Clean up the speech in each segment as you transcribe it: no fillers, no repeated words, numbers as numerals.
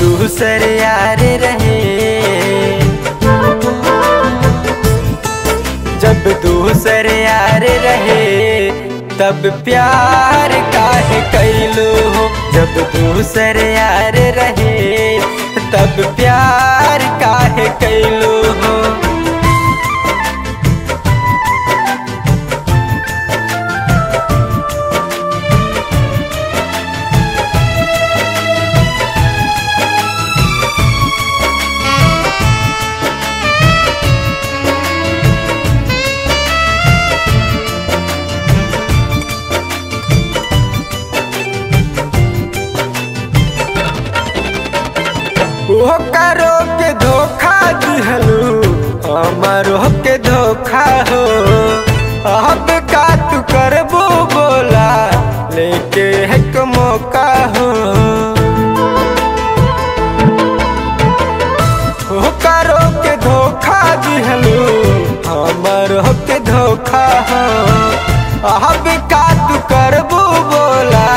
दूसर यार रहे, जब दूसर यार रहे तब प्यार काहे कैलो हो। जब दूसर यार रहे तब प्यार काहे कैलो हो। करो के धोखा दिहलू हमारो के धोखा हो। अब का तू करबो बोला लेके एक मौका हो। करो के धोखा दिहलू हमारो के धोखा हो। अब का तू करबो बोला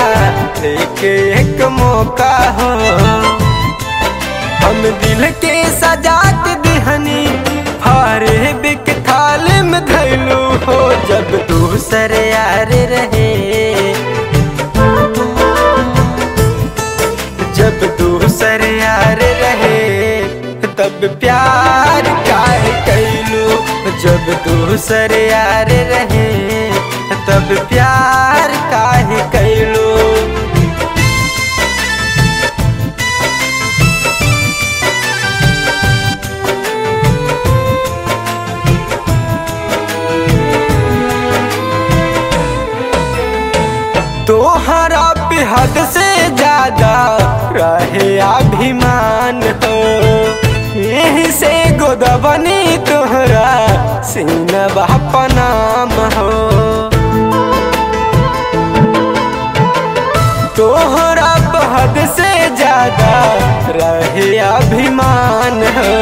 लेके एक मौका हो। हम दिल के सजात दिहनी हारे बिक थाल में धैलू हो। जब दूसर यार रहे, जब दूसर यार रहे तब प्यार काहे कैलू। जब दूसर यार रहे तब प्यार काहे कैलू। तोहरा पे हद से ज्यादा रहे अभिमान हो। यहीं से गोदवनी तोहरा सीनवा पनाम हो। तोहरा पे हद से ज्यादा रहे अभिमान हो।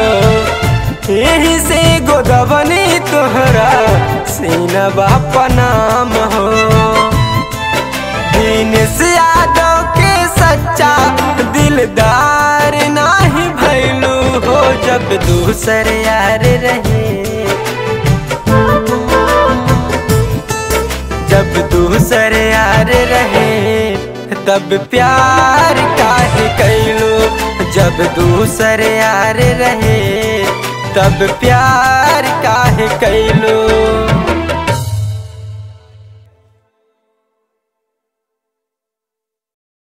यहीं से गोदवनी तोहरा सीनवा पनाम हो। दीनेश यादव के सच्चा दिलदार नाही भैलू हो। जब दूसर यार रहे, जब दूसर यार रहे तब प्यार काहे कैलू। जब दूसर यार रहे तब प्यार काहे कैलू।